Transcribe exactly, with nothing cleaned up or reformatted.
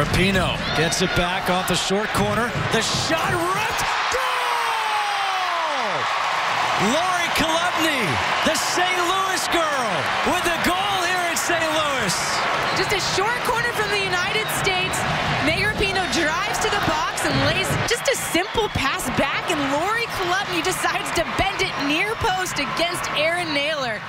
Rapinoe gets it back off the short corner. The shot ripped. Goal! Lori Chalupny, the Saint Louis girl, with the goal here at Saint Louis. Just a short corner from the United States. Megan Rapinoe drives to the box and lays just a simple pass back, and Lori Chalupny decides to bend it near post against Aaron Naylor.